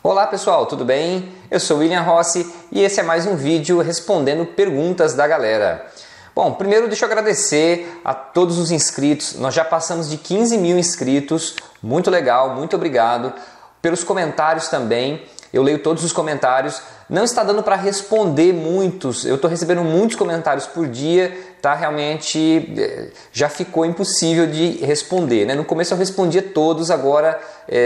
Olá pessoal, tudo bem? Eu sou William Rossi e esse é mais um vídeo respondendo perguntas da galera. Bom, primeiro deixa eu agradecer a todos os inscritos, nós já passamos de 15 mil inscritos, muito legal, muito obrigado. Pelos comentários também, eu leio todos os comentários, não está dando para responder muitos, eu estou recebendo muitos comentários por dia, tá? Realmente já ficou impossível de responder, né? No começo eu respondia todos, agora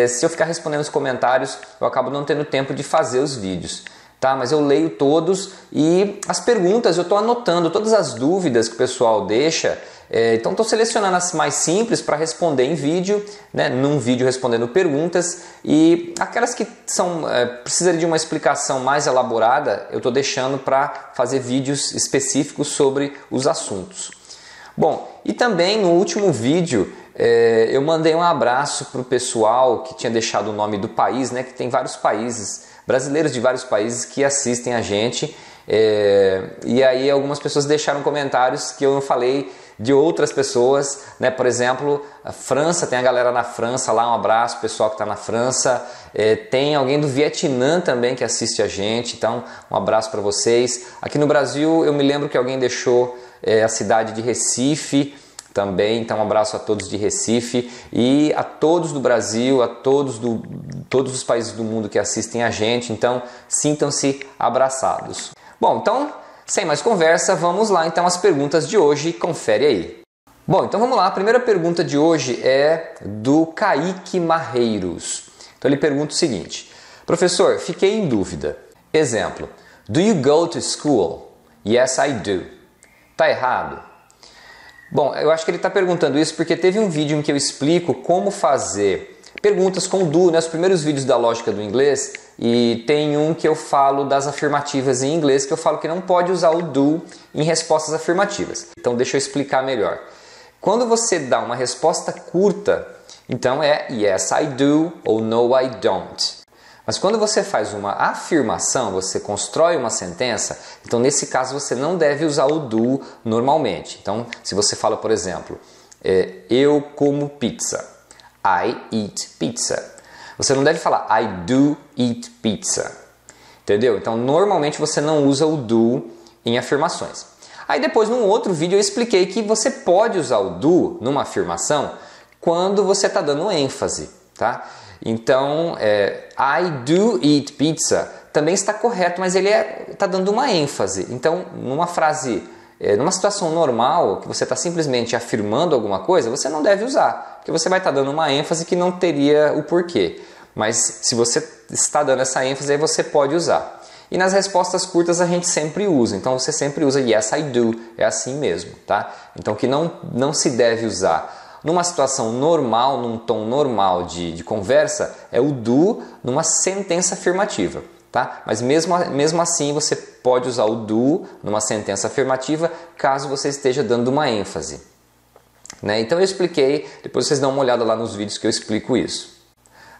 se eu ficar respondendo os comentários, eu acabo não tendo tempo de fazer os vídeos. Tá, mas eu leio todos e as perguntas eu estou anotando, todas as dúvidas que o pessoal deixa, então estou selecionando as mais simples para responder em vídeo, né, num vídeo respondendo perguntas, e aquelas que são precisam de uma explicação mais elaborada eu estou deixando para fazer vídeos específicos sobre os assuntos. Bom, e também no último vídeo eu mandei um abraço para o pessoal que tinha deixado o nome do país, né, que tem vários países, brasileiros de vários países que assistem a gente, e aí algumas pessoas deixaram comentários que eu não falei de outras pessoas, né? Por exemplo, a França, tem a galera na França lá, um abraço pessoal que está na França, tem alguém do Vietnã também que assiste a gente, então um abraço para vocês. Aqui no Brasil eu me lembro que alguém deixou a cidade de Recife também, então um abraço a todos de Recife e a todos do Brasil, a todos os países do mundo que assistem a gente, então sintam-se abraçados. Bom, então, sem mais conversa, vamos lá então às perguntas de hoje, confere aí. Bom, então vamos lá, a primeira pergunta de hoje é do Kaique Marreiros. Então ele pergunta o seguinte: professor, fiquei em dúvida. Exemplo, do you go to school? Yes, I do. Tá errado? Bom, eu acho que ele está perguntando isso porque teve um vídeo em que eu explico como fazer perguntas com do, né? Os primeiros vídeos da lógica do inglês, e tem um que eu falo das afirmativas em inglês, que eu falo que não pode usar o do em respostas afirmativas. Então deixa eu explicar melhor. Quando você dá uma resposta curta, então é yes I do ou no I don't. Mas quando você faz uma afirmação, você constrói uma sentença, então nesse caso você não deve usar o do normalmente. Então se você fala, por exemplo, eu como pizza, I eat pizza. Você não deve falar I do eat pizza, entendeu? Então normalmente você não usa o do em afirmações. Aí depois num outro vídeo eu expliquei que você pode usar o do numa afirmação quando você está dando ênfase, tá? Então, I do eat pizza também está correto, mas ele está dando uma ênfase. Então, numa frase, numa situação normal, que você está simplesmente afirmando alguma coisa, você não deve usar, porque você vai estar dando uma ênfase que não teria o porquê. Mas se você está dando essa ênfase, aí você pode usar. E nas respostas curtas a gente sempre usa, então você sempre usa yes, I do, é assim mesmo, tá? Então, que não se deve usar numa situação normal, num tom normal de conversa, é o do numa sentença afirmativa, tá? Mas mesmo assim você pode usar o do numa sentença afirmativa caso você esteja dando uma ênfase, né? Então eu expliquei, depois vocês dão uma olhada lá nos vídeos que eu explico isso.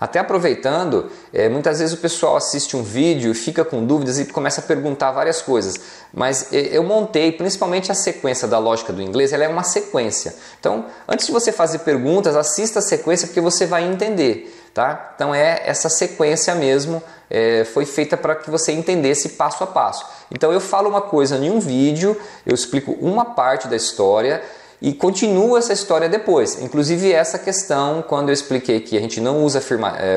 Até aproveitando, muitas vezes o pessoal assiste um vídeo, fica com dúvidas e começa a perguntar várias coisas. Mas eu montei, principalmente a sequência da lógica do inglês, ela é uma sequência. Então, antes de você fazer perguntas, assista a sequência porque você vai entender, tá? Então é essa sequência mesmo, foi feita para que você entendesse passo a passo. Então eu falo uma coisa em um vídeo, eu explico uma parte da história, e continua essa história depois, inclusive essa questão, quando eu expliquei que a gente não usa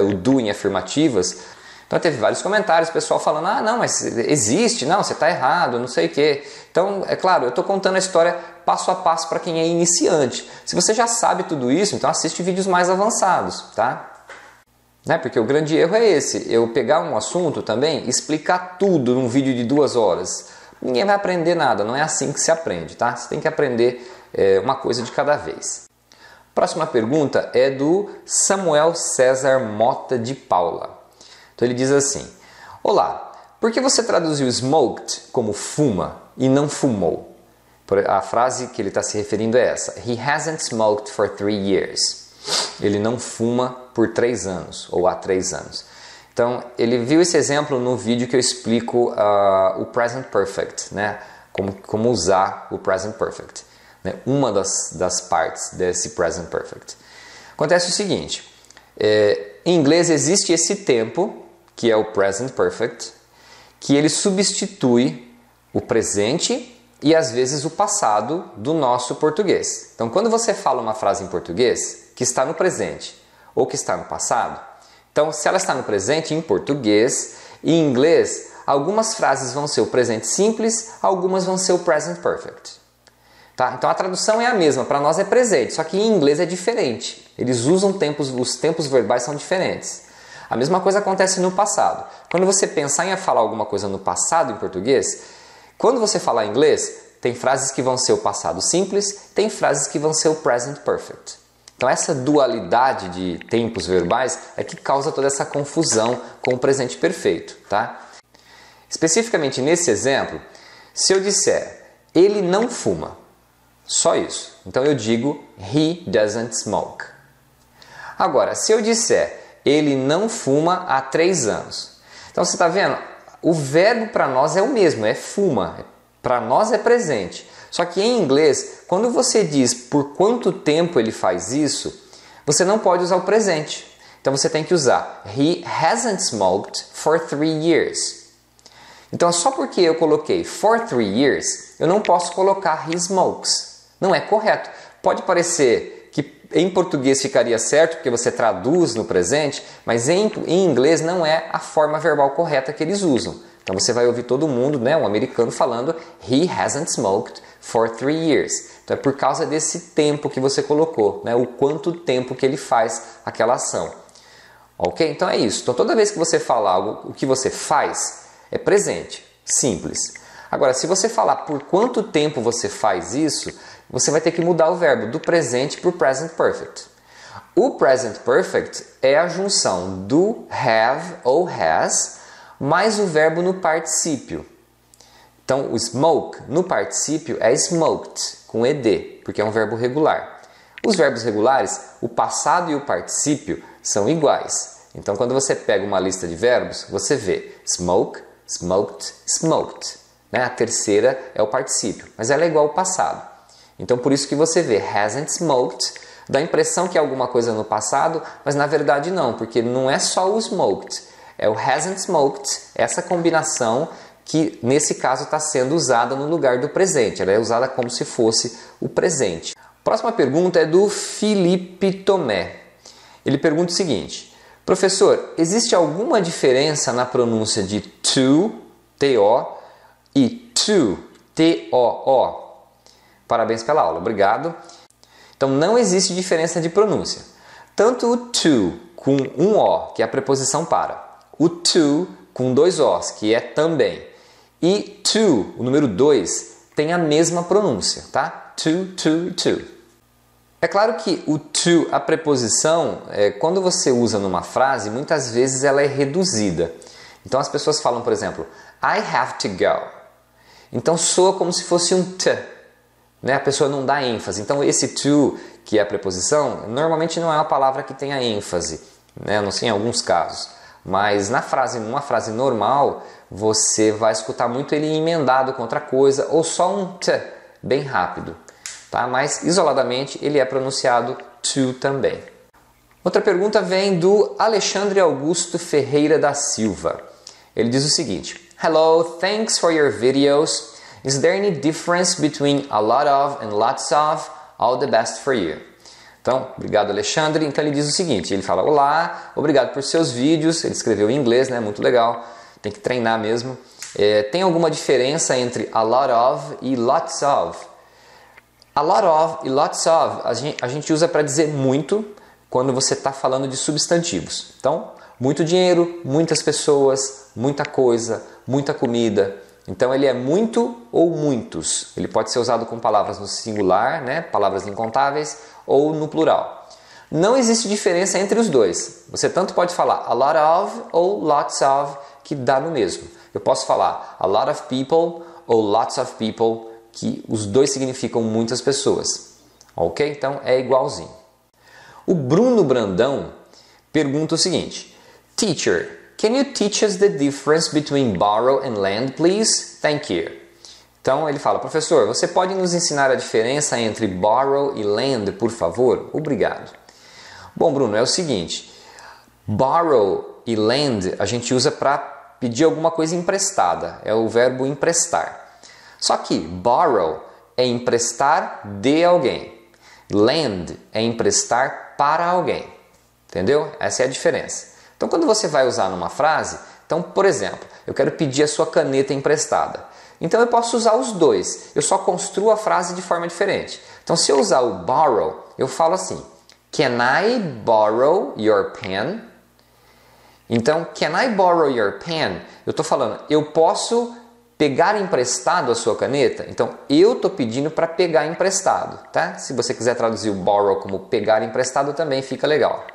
o do em afirmativas, então teve vários comentários, pessoal falando, ah não, mas existe, não, você está errado, não sei o quê. Então, é claro, eu estou contando a história passo a passo para quem é iniciante. Se você já sabe tudo isso, então assiste vídeos mais avançados, tá? Né? Porque o grande erro é esse, eu pegar um assunto também e explicar tudo num vídeo de 2 horas. Ninguém vai aprender nada, não é assim que se aprende, tá? Você tem que aprender uma coisa de cada vez. Próxima pergunta é do Samuel César Mota de Paula. Então ele diz assim: olá, por que você traduziu smoked como fuma e não fumou? A frase que ele está se referindo é essa: He hasn't smoked for 3 years. Ele não fuma por 3 anos, ou há 3 anos. Então ele viu esse exemplo no vídeo que eu explico o present perfect, né? Como usar o present perfect. Uma das partes desse present perfect. Acontece o seguinte, em inglês existe esse tempo, que é o present perfect, que ele substitui o presente e às vezes o passado do nosso português. Então, quando você fala uma frase em português que está no presente ou que está no passado, então se ela está no presente em português e em inglês, algumas frases vão ser o presente simples, algumas vão ser o present perfect. Tá? Então a tradução é a mesma, para nós é presente, só que em inglês é diferente. Eles usam tempos, os tempos verbais são diferentes. A mesma coisa acontece no passado. Quando você pensar em falar alguma coisa no passado em português, quando você falar em inglês, tem frases que vão ser o passado simples, tem frases que vão ser o present perfect. Então essa dualidade de tempos verbais é que causa toda essa confusão com o presente perfeito, tá? Especificamente nesse exemplo, se eu disser, ele não fuma, só isso. Então eu digo, he doesn't smoke. Agora, se eu disser, ele não fuma há 3 anos. Então você está vendo? O verbo para nós é o mesmo, é fuma. Para nós é presente. Só que em inglês, quando você diz por quanto tempo ele faz isso, você não pode usar o presente. Então você tem que usar he hasn't smoked for 3 years. Então só porque eu coloquei for 3 years, eu não posso colocar he smokes. Não é correto. Pode parecer que em português ficaria certo, porque você traduz no presente, mas em inglês não é a forma verbal correta que eles usam. Então você vai ouvir todo mundo, né, um americano falando he hasn't smoked for 3 years. Então é por causa desse tempo que você colocou, né, o quanto tempo que ele faz aquela ação. Ok? Então é isso. Então toda vez que você falar algo, o que você faz é presente, simples. Agora, se você falar por quanto tempo você faz isso, você vai ter que mudar o verbo do presente para o present perfect. O present perfect é a junção do have ou has mais o verbo no particípio. Então, o smoke no particípio é smoked, com ed, porque é um verbo regular. Os verbos regulares, o passado e o particípio são iguais. Então, quando você pega uma lista de verbos, você vê smoke, smoked, smoked. Né? A terceira é o particípio, mas ela é igual ao passado. Então, por isso que você vê hasn't smoked, dá a impressão que é alguma coisa no passado, mas na verdade não, porque não é só o smoked, é o hasn't smoked, essa combinação que, nesse caso, está sendo usada no lugar do presente. Ela é usada como se fosse o presente. Próxima pergunta é do Felipe Tomé. Ele pergunta o seguinte, professor, existe alguma diferença na pronúncia de to, T-O, e to, T-O-O? Parabéns pela aula, obrigado. Então, não existe diferença de pronúncia. Tanto o to com um O, que é a preposição para, o to com 2 Os, que é também, e to, o número 2, tem a mesma pronúncia, tá? To, to, to. É claro que o to, a preposição, quando você usa numa frase, muitas vezes ela é reduzida. Então, as pessoas falam, por exemplo, I have to go. Então, soa como se fosse um t. A pessoa não dá ênfase. Então, esse to, que é a preposição, normalmente não é uma palavra que tenha ênfase, né? Não sei, em alguns casos. Mas na frase, numa frase normal, você vai escutar muito ele emendado com outra coisa ou só um t, bem rápido. Tá? Mas, isoladamente, ele é pronunciado to também. Outra pergunta vem do Alexandre Augusto Ferreira da Silva. Ele diz o seguinte, hello, thanks for your videos. Is there any difference between a lot of and lots of? All the best for you. Então, obrigado Alexandre. Então ele diz o seguinte, ele fala, olá, obrigado por seus vídeos. Ele escreveu em inglês, né? Muito legal. Tem que treinar mesmo. Tem alguma diferença entre a lot of e lots of? A lot of e lots of a gente usa para dizer muito quando você está falando de substantivos. Então, muito dinheiro, muitas pessoas, muita coisa, muita comida. Então, ele é muito ou muitos. Ele pode ser usado com palavras no singular, né? Palavras incontáveis, ou no plural. Não existe diferença entre os dois. Você tanto pode falar a lot of ou lots of, que dá no mesmo. Eu posso falar a lot of people ou lots of people, que os dois significam muitas pessoas. Ok? Então, é igualzinho. O Bruno Brandão pergunta o seguinte. Teacher, can you teach us the difference between borrow and lend, please? Thank you. Então, ele fala, professor, você pode nos ensinar a diferença entre borrow e lend, por favor? Obrigado. Bom, Bruno, é o seguinte. Borrow e lend a gente usa para pedir alguma coisa emprestada. É o verbo emprestar. Só que borrow é emprestar de alguém. Lend é emprestar para alguém. Entendeu? Essa é a diferença. Então, quando você vai usar numa frase... Então, por exemplo, eu quero pedir a sua caneta emprestada. Então, eu posso usar os dois. Eu só construo a frase de forma diferente. Então, se eu usar o borrow, eu falo assim... Can I borrow your pen? Então, can I borrow your pen? Eu estou falando, eu posso pegar emprestado a sua caneta? Então, eu estou pedindo para pegar emprestado, tá? Se você quiser traduzir o borrow como pegar emprestado, também fica legal.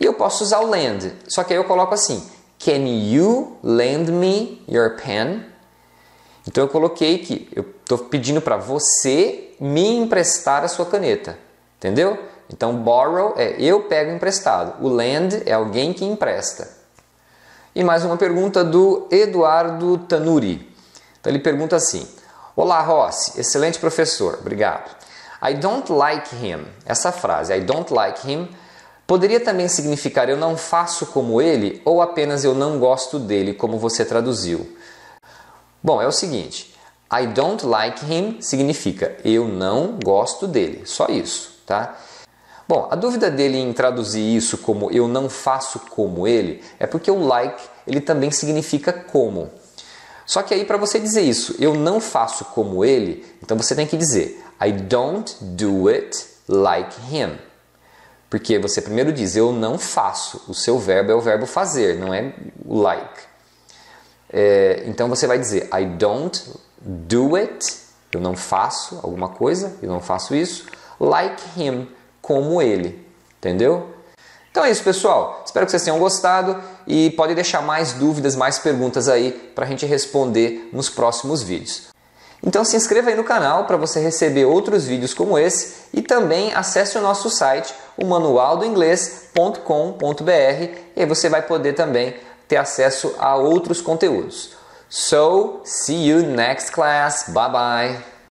E eu posso usar o lend, só que aí eu coloco assim... Can you lend me your pen? Então, eu coloquei que eu estou pedindo para você me emprestar a sua caneta. Entendeu? Então, borrow é eu pego emprestado. O lend é alguém que empresta. E mais uma pergunta do Eduardo Tanuri. Então, ele pergunta assim. Olá, Rossi. Excelente professor. Obrigado. I don't like him. Essa frase, I don't like him... Poderia também significar eu não faço como ele ou apenas eu não gosto dele, como você traduziu. Bom, é o seguinte, I don't like him significa eu não gosto dele, só isso, tá? Bom, a dúvida dele em traduzir isso como eu não faço como ele é porque o like ele também significa como. Só que aí para você dizer isso, eu não faço como ele, então você tem que dizer I don't do it like him. Porque você primeiro diz, eu não faço. O seu verbo é o verbo fazer, não é o like. Então, você vai dizer, I don't do it. Eu não faço alguma coisa, eu não faço isso. Like him, como ele. Entendeu? Então é isso, pessoal. Espero que vocês tenham gostado. E pode deixar mais dúvidas, mais perguntas aí para a gente responder nos próximos vídeos. Então se inscreva aí no canal para você receber outros vídeos como esse e também acesse o nosso site, o manualdoingles.com.br, e aí você vai poder também ter acesso a outros conteúdos. So, see you next class. Bye bye.